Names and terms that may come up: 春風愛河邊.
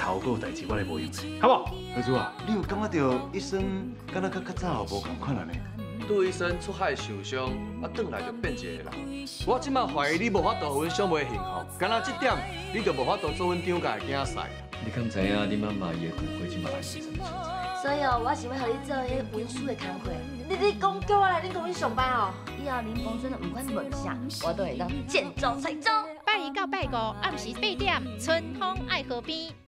头哥代志我来无用，好无？何叔啊，你有感觉到医生敢若甲较早无同款了呢？杜医生出海受伤，啊，转来就变一个人。我即摆怀疑你无法度互阮小妹幸福，敢若这点你就无法度做阮张家的囝婿。你敢知影你妈妈伊的骨灰即摆还是存在？所以哦，我想要互你做迄文书的工课。你讲叫我来恁公司上班哦，以后恁公司的不管梦想，我都会当见招拆招。拜一到拜五，暗时8点，春风爱河边。